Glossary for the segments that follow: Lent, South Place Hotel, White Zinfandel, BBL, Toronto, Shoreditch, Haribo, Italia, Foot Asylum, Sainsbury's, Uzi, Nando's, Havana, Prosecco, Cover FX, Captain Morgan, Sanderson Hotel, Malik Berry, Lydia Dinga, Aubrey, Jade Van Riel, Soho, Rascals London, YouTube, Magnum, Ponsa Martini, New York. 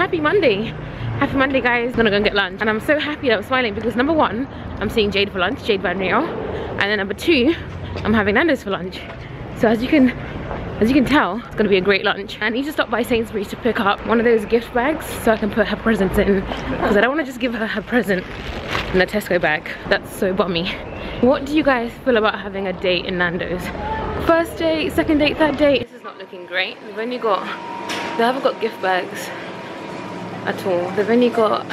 happy Monday. Happy Monday, guys. I'm gonna go and get lunch. And I'm so happy that I'm smiling because number one, I'm seeing Jade for lunch, Jade Van Riel. And then number two, I'm having Nando's for lunch. So as you can tell, it's gonna be a great lunch. And I need to stop by Sainsbury's to pick up one of those gift bags so I can put her presents in. Because I don't wanna just give her her present in a Tesco bag. That's so bummy. What do you guys feel about having a date in Nando's? First date, second date, third date. This is not looking great. They haven't got gift bags at all. They've only got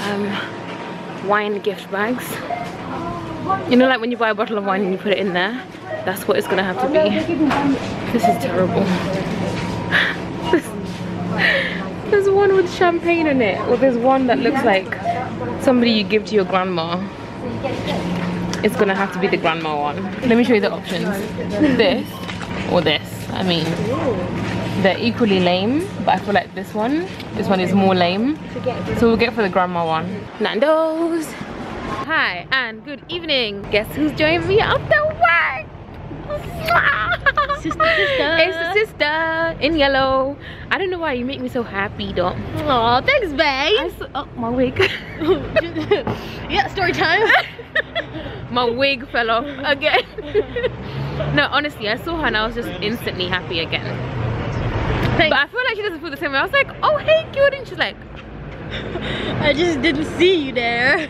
wine gift bags. You know, like when you buy a bottle of wine and you put it in there? That's what it's gonna have to be. This is terrible. There's one with champagne in it. Or there's one that looks like somebody you give to your grandma. It's gonna have to be the grandma one. Let me show you the options. This or this. I mean, they're equally lame, but I feel like this one is more lame. So we'll get for the grandma one. Nando's. Hi and good evening. Guess who's joining me after work? Sister. It's the sister in yellow. I don't know why you make me so happy though. Aw, thanks babe. Oh, my wig. Yeah, story time. My wig fell off again. No, honestly, I saw her and I was just instantly happy again. Thanks. But I feel like she doesn't feel the same way. I was like, oh hey cutie, and she's like, I just didn't see you there.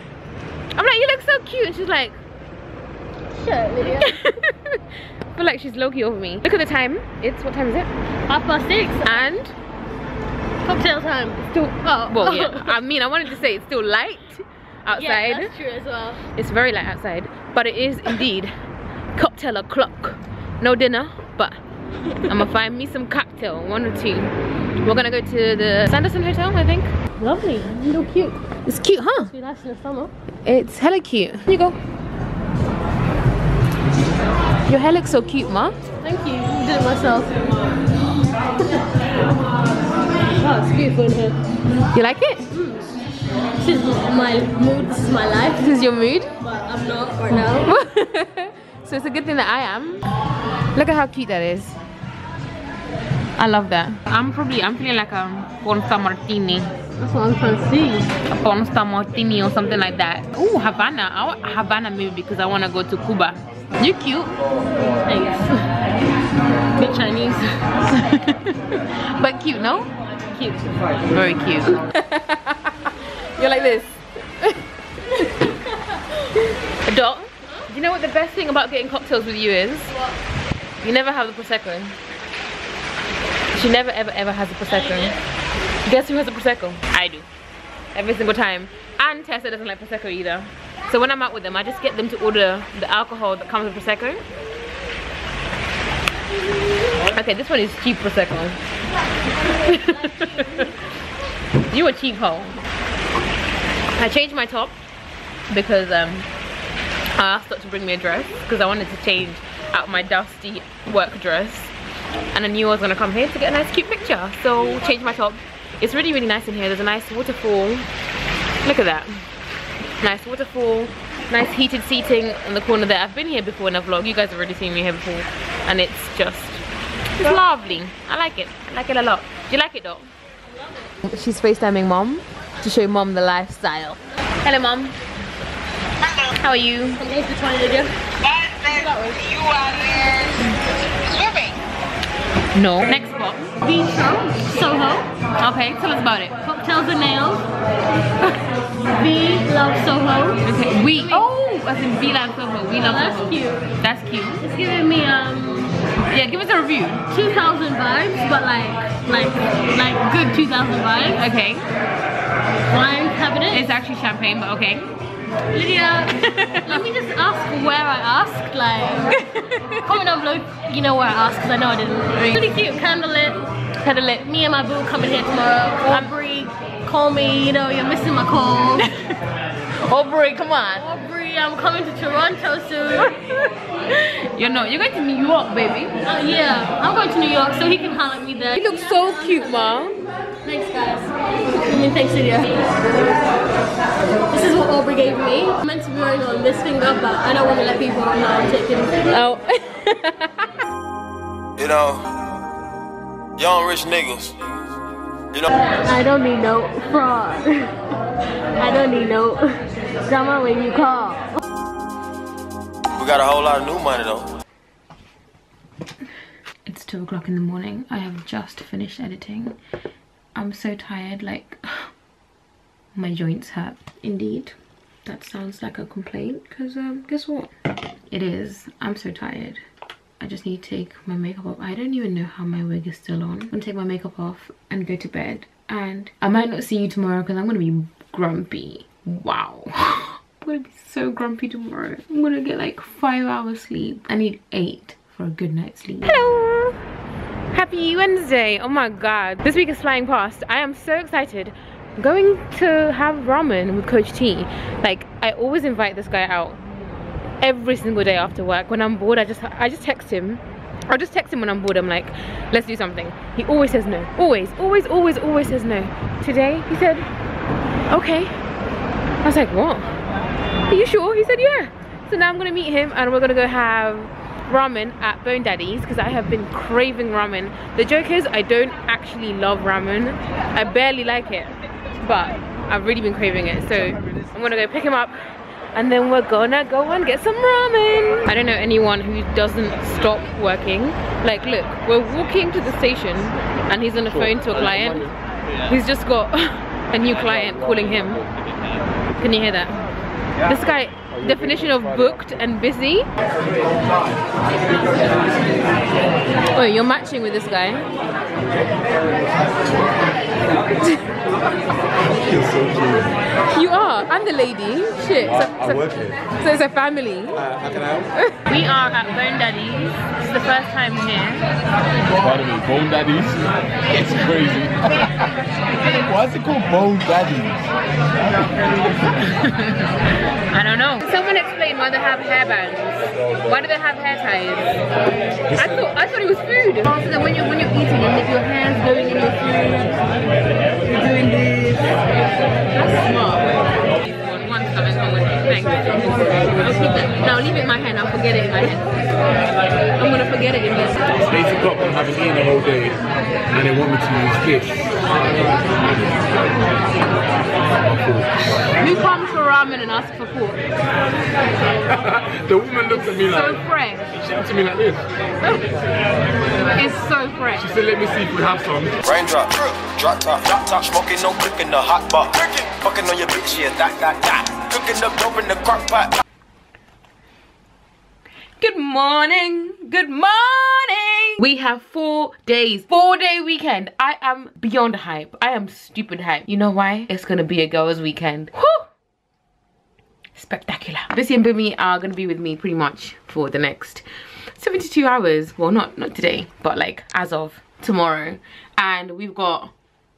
I'm like, you look so cute, and she's like, shut up, Lydia. I feel like she's low-key over me. Look at the time. It's, what time is it? 6:30. And? Cocktail time. It's still, oh. Well, yeah. I mean, I wanted to say it's still light outside. Yeah, that's true as well. It's very light outside, but it is indeed cocktail o'clock. No dinner, but I'm gonna find me some cocktail, one or two. We're gonna go to the Sanderson Hotel, I think. Lovely, so cute. It's cute, huh? It's been nice in the summer. It's hella cute. Here you go. Your hair looks so cute, ma. Thank you. I did it myself. Oh, it's beautiful in here. You like it? Mm. This is my mood. This is my life. This is your mood? But I'm not right now. So it's a good thing that I am. Look at how cute that is. I love that. I'm feeling like a Ponsa Martini. That's what I'm trying to see. A Ponsa Martini or something like that. Oh, Havana. I want Havana maybe because I want to go to Cuba. You're cute. Thanks. Bit Chinese. But cute, no? Cute. Very cute. You're like this. Dog. Huh? You know what the best thing about getting cocktails with you is? What? You never have the Prosecco. She never ever has a Prosecco. Guess who has a Prosecco? I do. Every single time. And Tessa doesn't like Prosecco either. So when I'm out with them, I just get them to order the alcohol that comes with Prosecco. Okay, this one is cheap Prosecco. You a cheap hoe. I changed my top because I asked her to bring me a dress because I wanted to change out my dusty work dress. And I knew I was gonna come here to get a nice cute picture, so change my top. It's really, really nice in here. There's a nice waterfall. Look at that. Nice waterfall, nice heated seating in the corner there. I've been here before in a vlog. You guys have already seen me here before, and it's lovely. I like it. I like it a lot. Do you like it though? I love it. She's FaceTiming mom to show mom the lifestyle. Hello, mom. Hello. How are you? I'm here for 20 again. You are here. No. Next spot. The Soho. Okay, tell us about it. Cocktails and nails. We love Soho. Okay, oh, as in we love Soho. We love Soho. That's cute. That's cute. It's giving me, yeah, give us a review. 2000 vibes, but like good 2000 vibes. Okay. Wine cabinet. It's actually champagne, but okay. Lydia, let me just ask where I asked, like, comment down below, you know, where I asked, because I know I didn't. Really cute, candlelit, me and my boo coming here tomorrow. Aubrey, call me, you know, you're missing my call. Aubrey, come on. Aubrey, I'm coming to Toronto soon. You're not, you're going to New York, baby. Oh yeah, I'm going to New York, so he can holler at me there. You look so cute, mom. Thanks guys. I mean thanks Lydia. This is what Aubrey gave me. I'm meant to be wearing on this finger, but I don't want to let people know I'm taking it. Oh. You know, young rich niggas You know, I don't need no fraud. I don't need no drama when you call. We got a whole lot of new money though. It's 2 o'clock in the morning. I have just finished editing. I'm so tired, like my joints hurt. Indeed, that sounds like a complaint, because guess what? It is. I'm so tired. I just need to take my makeup off. I don't even know how my wig is still on. I'm gonna take my makeup off and go to bed. And I might not see you tomorrow because I'm gonna be grumpy. Wow. I'm gonna be so grumpy tomorrow. I'm gonna get like 5 hours sleep. I need 8 for a good night's sleep. Hello. Happy Wednesday. Oh my God. This week is flying past. I am so excited. I'm going to have ramen with Coach T. Like, I always invite this guy out. Every single day after work, when I'm bored, I just text him. I'll just text him when I'm bored. I'm like, let's do something. He always says no. Always says no. Today he said, okay. I was like, what? Are you sure? He said, yeah. So now I'm gonna meet him and we're gonna go have ramen at Bone Daddy's because I have been craving ramen. The joke is, I don't actually love ramen. I barely like it, but I've really been craving it. So I'm gonna go pick him up. And then we're gonna go and get some ramen. I don't know anyone who doesn't stop working. Like, look, we're walking to the station and he's on the phone to a client. He's just got a new client calling him. Can you hear that? This guy, definition of booked and busy. Oh, you're matching with this guy. You are. I'm the lady. Shit. I work here. So it's a family. How can I help? We are at Bone Daddy's. It's the first time here. By the way, Bone Daddy's? It's crazy. Why is it called Bone Daddy's? I don't know. Someone explain why they have hairbands. Why do they have hair ties? I thought it was food. Oh, so that when you're eating, and if your hands going in your food, you're doing this. That's smart. One coming wrong with it. Thank you. I'll keep that. Now leave it in my hand. I'll forget it in my hand. I'm gonna forget it in this. It's 8 o'clock. I haven't eaten the whole day, and they want me to use fish. Who comes for ramen and asks for pork? The woman looked at me like... So fresh. She looked at me like this. It's so fresh. She said, let me see if we have some. Raindrop, drop top, smoking, no cooking, the hot bar. Fucking on your bitch, yeah, that. Cooking up dope in the crock pot. Good morning. Good morning. We have 4 days, 4-day weekend. I am beyond hype. I am stupid hype. You know why? It's gonna be a girls' weekend. Whew! Spectacular. Bissy and Bumi are gonna be with me pretty much for the next 72 hours. Well, not today, but like as of tomorrow. And we've got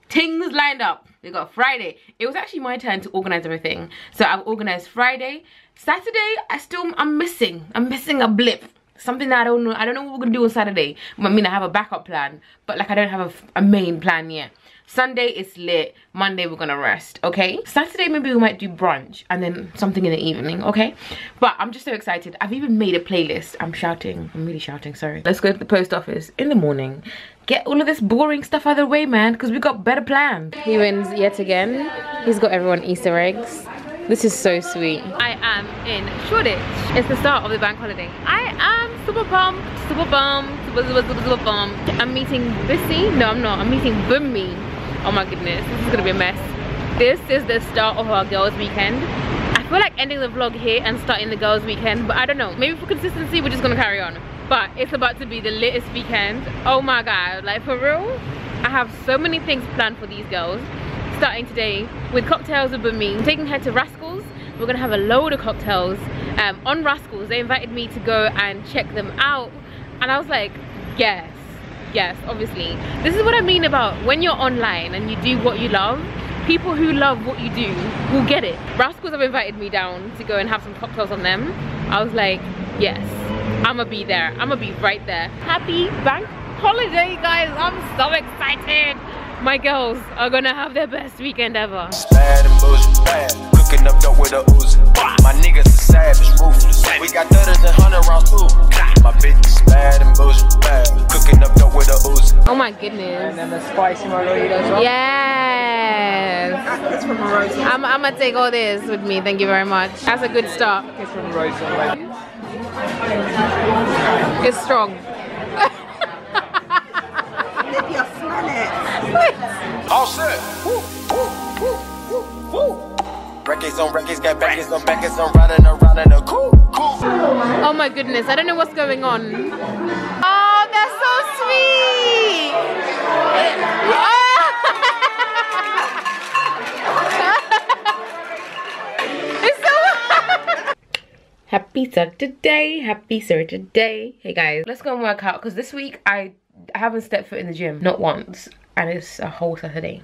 things lined up. We got Friday. It was actually my turn to organize everything. So I've organized Friday. Saturday, I'm missing a blip. Something that I don't know what we're gonna do on Saturday. I mean, I have a backup plan, but like I don't have a main plan yet. Sunday is lit. Monday we're gonna rest, okay? Saturday maybe we might do brunch and then something in the evening, okay? But I'm just so excited. I've even made a playlist. I'm really shouting, sorry. Let's go to the post office in the morning. Get all of this boring stuff out of the way, man, because we got better plans. He wins yet again. He's got everyone Easter eggs. This is so sweet. I am in Shoreditch. It's the start of the bank holiday. I am super pumped. I'm meeting Bissy. No, I'm not. I'm meeting Bumi. Oh my goodness, this is gonna be a mess. This is the start of our girls' weekend. I feel like ending the vlog here and starting the girls' weekend, but I don't know. Maybe for consistency, we're just gonna carry on. But it's about to be the litest weekend. Oh my God, like for real. I have so many things planned for these girls. Starting today with cocktails with Bumi. I'm taking her to Rascals. We're gonna have a load of cocktails on Rascals. They invited me to go and check them out, and I was like, yes, obviously. This is what I mean about when you're online and you do what you love. People who love what you do will get it. Rascals have invited me down to go and have some cocktails on them. I was like, yes, I'ma be there. I'ma be right there. Happy bank holiday, guys. I'm so excited. my girls are gonna have their best weekend ever. Bad and bullshit, bad. Cooking up dope with a Uzi. My niggas are savage, ruthless. We got 30 and 100 rounds too. My bitch is bad and bullshit, bad. Cooking up dope with a Uzi. Oh my goodness. And then the spicy margarita as well. Yes. It's from Rosa. I'm gonna take all this with me. Thank you very much. That's a good start. It's from Rosa. It's strong. Lydia, smell it. All set. Woo, woo, woo, woo, woo. Records, got backers on, riding around in a cool, cool. Oh my goodness, I don't know what's going on. Oh, that's so sweet. Oh. It's so. Happy Saturday, happy Saturday. Hey guys, let's go and work out because this week I haven't stepped foot in the gym, not once, and it's a whole Saturday.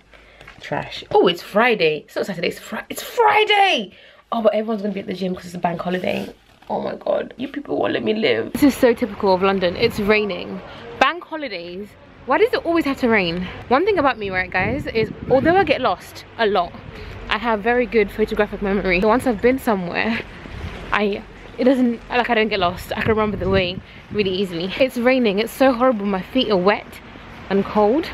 Trash. Oh, it's Friday. It's not Saturday, it's Friday. Oh, but everyone's gonna be at the gym because it's a bank holiday. Oh my God, you people won't let me live. This is so typical of London. It's raining. Bank holidays, why does it always have to rain? One thing about me, right guys, is although I get lost a lot, I have very good photographic memory. So once I've been somewhere, it doesn't, like, I don't get lost. I can remember the way really easily. It's raining, it's so horrible. My feet are wet and cold,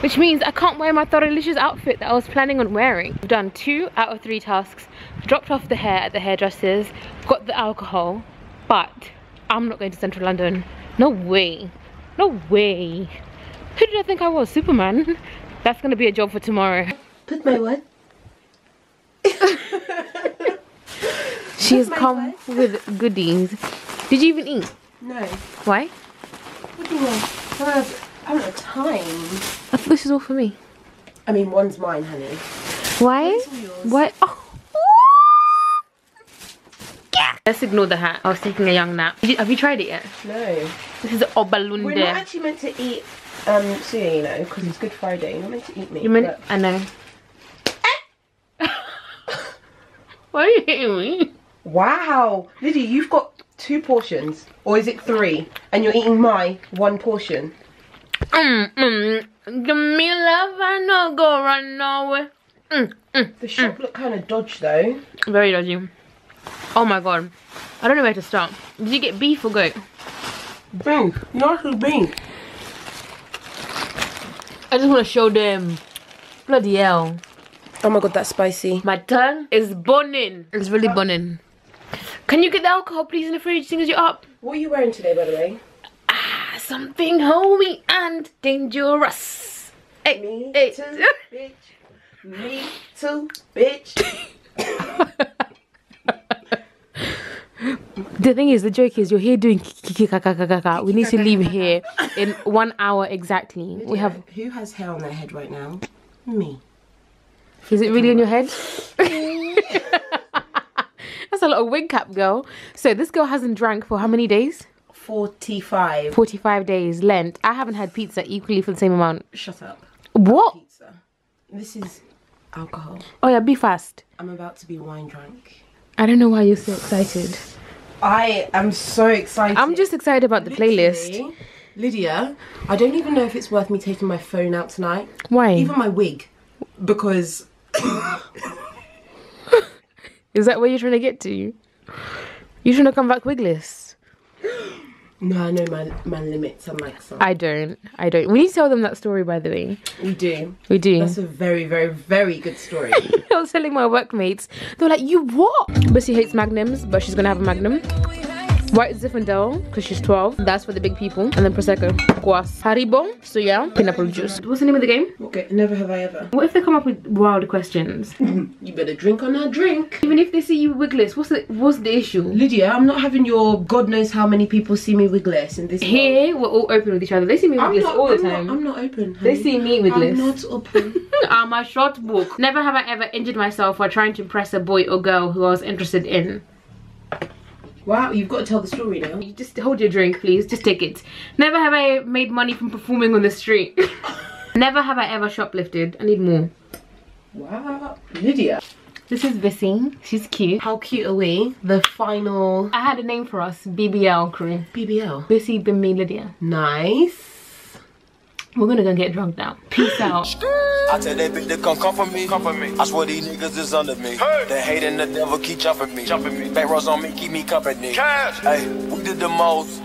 which means I can't wear my Thoralicious outfit that I was planning on wearing. I've done 2 out of 3 tasks, dropped off the hair at the hairdresser's, got the alcohol, but I'm not going to central London. No way, no way. Who did I think I was, Superman? That's gonna be a job for tomorrow. Put my what? She's come with goodies. Did you even eat? No. Why? What do you mean? I haven't got time. I thought this is all for me. I mean, one's mine, honey. Why? What? Oh. Yeah. Let's ignore the hat. I was taking a young nap. Have you tried it yet? No. This is obalunde. We're not actually meant to eat soon, you know, because it's Good Friday. You're not meant to eat meat. I know. Why are you hitting me? Wow, Lydia, you've got 2 portions, or is it 3? And you're eating my 1 portion. Give me love, I know, go run away. The shop looked kind of dodgy though. Very dodgy. Oh my God, I don't know where to start. Did you get beef or goat? Beef, not with beef. I just want to show them. Bloody hell. Oh my God, that's spicy. My tongue is burning. It's really burning. Can you get the alcohol please in the fridge as soon as you're up? What are you wearing today, by the way? Ah, something homey and dangerous. Hey, me hey. Too, bitch. Me too, bitch. The thing is, the joke is, you're here doing kikikakakaka. We need to leave here in 1 hour exactly. We have. Who has hair on their head right now? Me. Is it really in your head? That's a lot of wig cap, girl. So this girl hasn't drank for how many days? 45. 45 days, Lent. I haven't had pizza equally for the same amount. Shut up. What? Pizza. This is alcohol. Oh yeah, be fast. I'm about to be wine drunk. I don't know why you're so excited. I am so excited. I'm just excited about the playlist. Lydia, I don't even know if it's worth me taking my phone out tonight. Why? Even my wig. Because... Is that where you're trying to get to? You're trying to come back wigless. No, I know my limits. I'm like, sorry. I don't. We need to tell them that story, by the way. We do. That's a very, very, very good story. I was telling my workmates. They were like, you what? But she hates Magnums, but she's going to have a Magnum. White Zinfandel, because she's 12. That's for the big people. And then Prosecco, guas, Haribo, soya, pineapple juice. What's the name of the game? Okay, never have I ever. What if they come up with wild questions? You better drink on that drink. Even if they see you wigless, what's the issue? Lydia, I'm not having your God knows how many people see me wigless in this Here, world. We're all open with each other. They see me wigless all the time. I'm not open, honey. They see me wigless. I'm not open. I'm a short book. Never have I ever injured myself while trying to impress a boy or girl who I was interested in. Wow, you've got to tell the story now. You just hold your drink, please. Just take it. Never have I made money from performing on the street. Never have I ever shoplifted. I need more. Wow, Lydia. This is Vissy. She's cute. How cute are we? The final... I had a name for us. BBL crew. BBL? Vissy, Bimmy, Lydia. Nice. We're gonna go get drunk now. Peace out. I tell that bitch to come for me, come for me. I swear these niggas is under me. Hey. The hate and the devil keep jumping me. Back rows on me, keep me company. Cash. Hey, we did the most.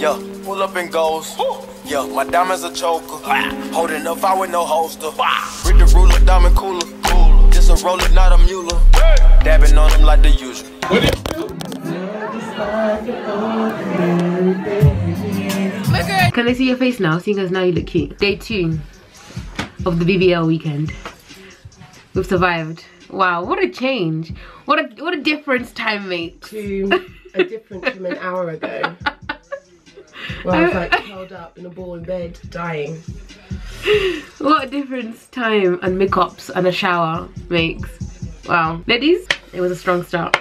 Yeah, pull up and goes. Woo. Yeah, my diamonds a choker. Ah. Holding up, I with no holster. Ah. Read the ruler, diamond cooler. Cooler. This a roller, not a mula. Hey. Dabbing on them like the usual. What do you do? Can I see your face now? Seeing as now you look cute. Day 2. Of the BBL weekend. We've survived. Wow, what a change. What a difference time makes. To a difference from an hour ago. Where I was like curled up in a ball in bed, dying. What a difference time and makeups and a shower makes. Wow. Ladies, it was a strong start.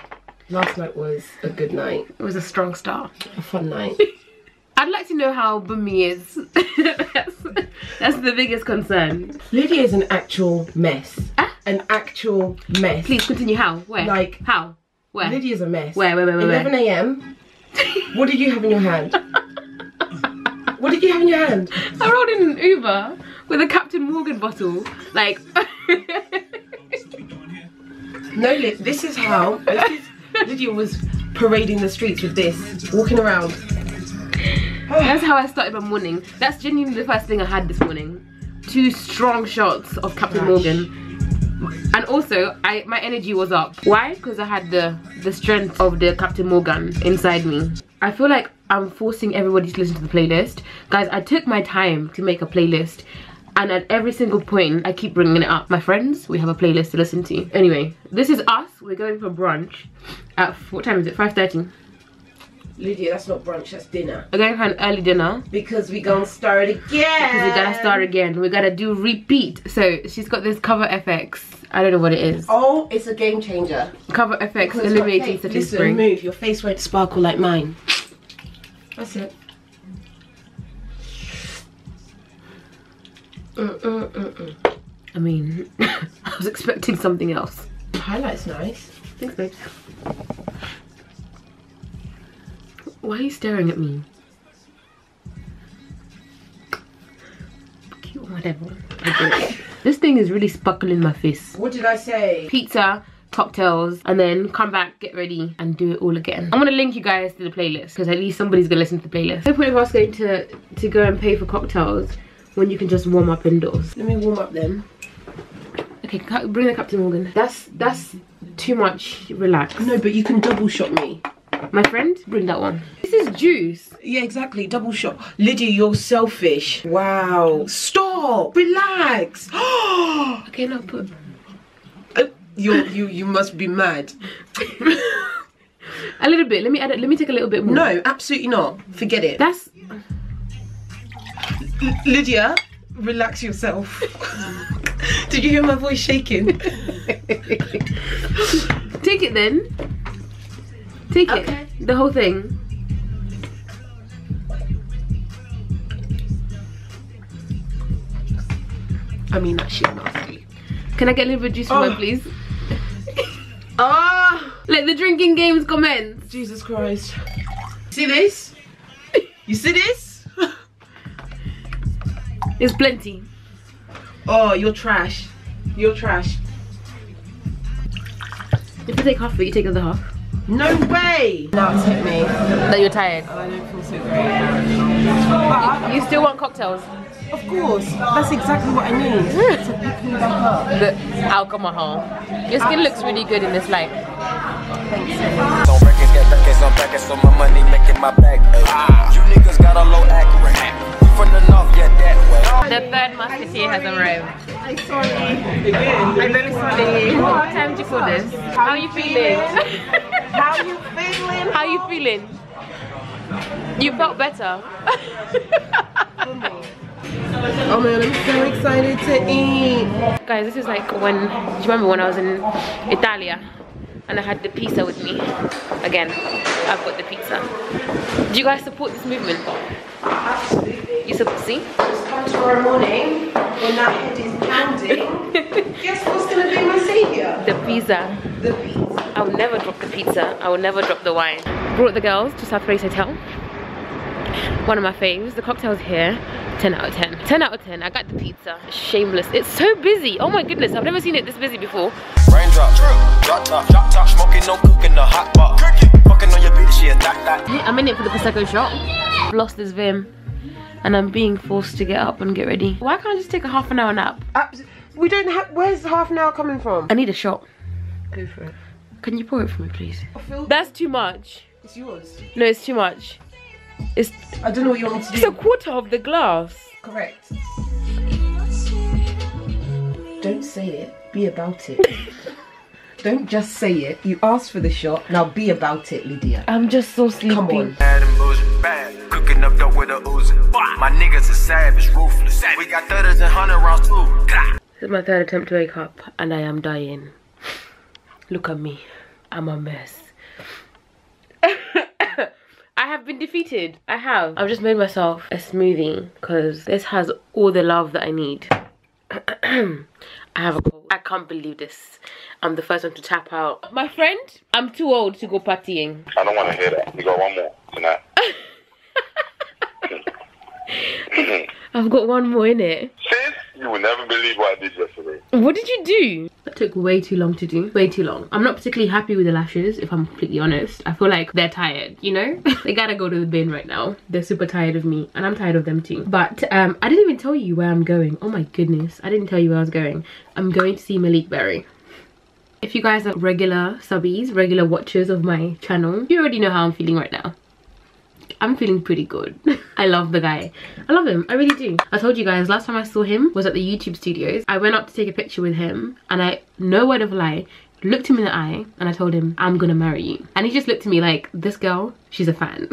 Last night was a good night. It was a strong start. A fun night. I'd like to know how Bumi is. that's the biggest concern. Lydia is an actual mess. Ah? An actual mess. Please continue. How? Where? Like how? Where? Lydia's a mess. Where? 11 a.m. What did you have in your hand? What did you have in your hand? I rolled in an Uber with a Captain Morgan bottle. Like. No, Liz. This is how Lydia was parading the streets with this, walking around. That's how I started my morning. That's genuinely the first thing I had this morning. 2 strong shots of Captain Morgan. And also, my energy was up. Why? Because I had the strength of the Captain Morgan inside me. I feel like I'm forcing everybody to listen to the playlist. Guys, I took my time to make a playlist. And at every single point, I keep bringing it up. My friends, we have a playlist to listen to. Anyway, this is us. We're going for brunch at, what time is it? 5:30. Lydia, that's not brunch, that's dinner. We're going for an early dinner. Because we gonna start again. Because we gotta start again. We gotta do repeat. So she's got this Cover FX. I don't know what it is. Oh, it's a game changer. Cover FX because eliminating setting spring. Move, your face won't sparkle like mine. That's it. I mean, I was expecting something else. The highlight's nice. Thanks, babe. Why are you staring at me? Cute, whatever. This thing is really sparkling my face. What did I say? Pizza, cocktails, and then come back, get ready, and do it all again. I'm gonna link you guys to the playlist because at least somebody's gonna listen to the playlist. No point of us going to go and pay for cocktails when you can just warm up indoors. Let me warm up then. Okay, bring the Captain Morgan. That's too much. Relax. No, but you can double shot me. My friend, bring that one. This is juice. Yeah, exactly. Double shot. Lydia, you're selfish. Wow. Stop. Relax. Okay, now put. You must be mad. A little bit. Let me add it. Let me take a little bit more. No, absolutely not. Forget it. That's. Lydia, relax yourself. Did you hear my voice shaking? Take it then. Take it, the whole thing. I mean, that shit nasty. Can I get a little bit of juice for me, please? Let the drinking games commence. Jesus Christ. See this? You see this? There's plenty. Oh, you're trash. You're trash. If you take half of it, you take the other half. No way! Now it's hit me. That you're tired. I don't feel so great. You still want cocktails? Of course. That's exactly what I need. To pick me back up. The alcohol. Your skin looks really good in this light. Thanks. Don't records get records on records, so my money making my back. You niggas got a low accurate. From the north, yeah, that way. The third musketeer has arrived. I'm sorry. I'm very sorry. What time did you call this? How are you feeling? How you feeling? How you feeling? You felt better. Oh man, I'm so excited to eat. Guys, this is like when, do you remember when I was in Italia? And I had the pizza with me. Again, I've got the pizza. Do you guys support this movement? Absolutely. You support, see? It's time tomorrow morning, when that head is pounding, guess what's going to be my saviour? The pizza. The pizza. I will never drop the pizza. I will never drop the wine. Brought the girls to South Place Hotel. one of my faves. The cocktails here, 10 out of 10. 10 out of 10, I got the pizza. Shameless, it's so busy. Oh my goodness, I've never seen it this busy before. Raindrop, drop top, smoking, no cooking, the hot pot. Fucking on your bitch, yeah, that. I'm in it for the Prosecco shot. I've lost this vim, and I'm being forced to get up and get ready. Why can't I just take a half an hour nap? We don't have, where's half an hour coming from? I need a shot. Go for it. Can you pour it for me, please? That's too much. It's yours. No, it's too much. It's, I don't know what you want me to do. It's a quarter of the glass. Correct. Don't say it, be about it. Don't just say it. You asked for the shot, now be about it, Lydia. I'm just so sleepy. Come on. Cooking up dope with a Uzi. My niggas are savage, ruthless. We got 30s and 100 rounds too. This is my third attempt to wake up and I am dying. Look at me. I'm a mess. I have been defeated. I have. I've just made myself a smoothie because this has all the love that I need. I have a cold. I can't believe this. I'm the first one to tap out. My friend, I'm too old to go partying. I don't want to hear that. You got one more tonight. I've got one more in it. Sis, you will never believe what I did yesterday. What did you do? That took way too long to do. Way too long. I'm not particularly happy with the lashes, if I'm completely honest. I feel like they're tired, you know? They gotta go to the bin right now. They're super tired of me, and I'm tired of them too. But I didn't even tell you where I'm going. Oh my goodness, I didn't tell you where I was going. I'm going to see Malik Berry. If you guys are regular subbies, regular watchers of my channel, you already know how I'm feeling right now. I'm feeling pretty good. I love the guy. I love him. I really do. I told you guys last time I saw him was at the YouTube studios. I went up to take a picture with him and I, no word of a lie, looked him in the eye and I told him, I'm gonna marry you. And he just looked at me like, this girl, she's a fan.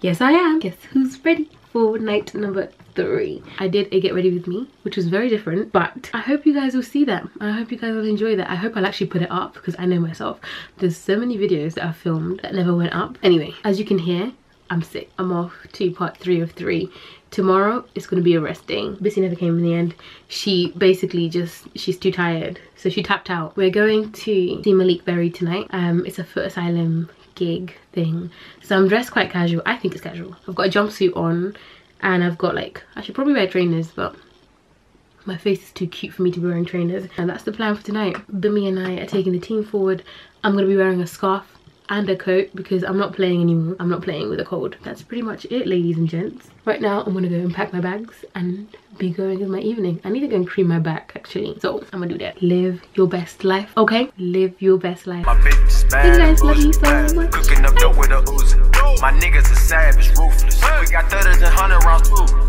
Yes, I am. Guess who's ready for night number 3. I did a get ready with me, which was very different, but I hope you guys will see that. I hope you guys will enjoy that. I hope I'll actually put it up because I know myself. There's so many videos that I filmed that never went up. Anyway, as you can hear, I'm sick. I'm off to part 3 of 3. Tomorrow is going to be a rest day. Bissy never came in the end. She basically just, she's too tired. So she tapped out. We're going to see Malik Berry tonight. It's a Foot Asylum gig thing. So I'm dressed quite casual. I think it's casual. I've got a jumpsuit on. And I've got like, I should probably wear trainers, but my face is too cute for me to be wearing trainers. And that's the plan for tonight. Bimmy and I are taking the team forward. I'm going to be wearing a scarf and a coat because I'm not playing anymore. I'm not playing with a cold. That's pretty much it, ladies and gents. Right now, I'm going to go and pack my bags and be going in my evening. I need to go and cream my back, actually. So I'm going to do that. Live your best life, okay? Live your best life. Hey guys, love you so much. Cooking up dope with a Uzi. My niggas are savage, ruthless. We got 30s and 100 rounds too.